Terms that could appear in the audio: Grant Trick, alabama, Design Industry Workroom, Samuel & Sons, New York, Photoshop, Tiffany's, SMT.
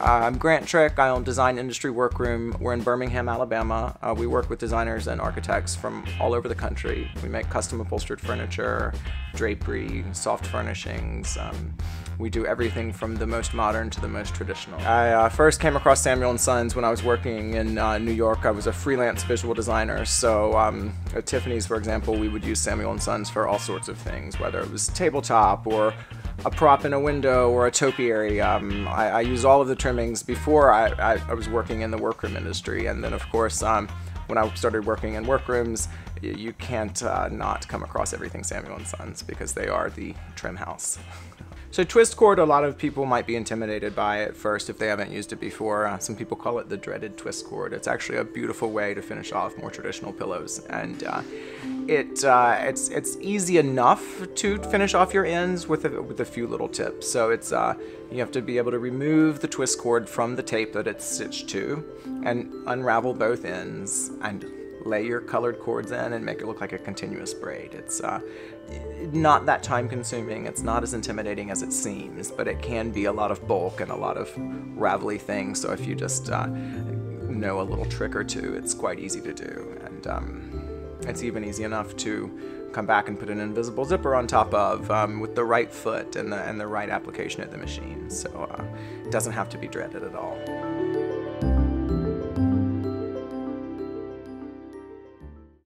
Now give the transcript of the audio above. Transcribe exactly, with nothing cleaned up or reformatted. I'm Grant Trick. I own Design Industry Workroom. We're in Birmingham, Alabama. Uh, we work with designers and architects from all over the country. We make custom upholstered furniture, drapery, soft furnishings. Um, we do everything from the most modern to the most traditional. I uh, first came across Samuel and Sons when I was working in uh, New York. I was a freelance visual designer, so um, at Tiffany's, for example, we would use Samuel and Sons for all sorts of things, whether it was tabletop or a prop in a window or a topiary. Um, I, I use all of the trimmings before I, I, I was working in the workroom industry, and then of course um, when I started working in workrooms, you, you can't uh, not come across everything Samuel and Sons because they are the trim house. So twist cord, a lot of people might be intimidated by at first if they haven't used it before. Uh, some people call it the dreaded twist cord. It's actually a beautiful way to finish off more traditional pillows, and uh, it uh, it's it's easy enough to finish off your ends with a, with a few little tips. So it's uh, you have to be able to remove the twist cord from the tape that it's stitched to, and unravel both ends and lay your colored cords in and make it look like a continuous braid. It's uh, not that time consuming, it's not as intimidating as it seems, but it can be a lot of bulk and a lot of ravelly things, so if you just uh, know a little trick or two, it's quite easy to do. And um, it's even easy enough to come back and put an invisible zipper on top of um, with the right foot and the, and the right application at the machine, so uh, it doesn't have to be dreaded at all.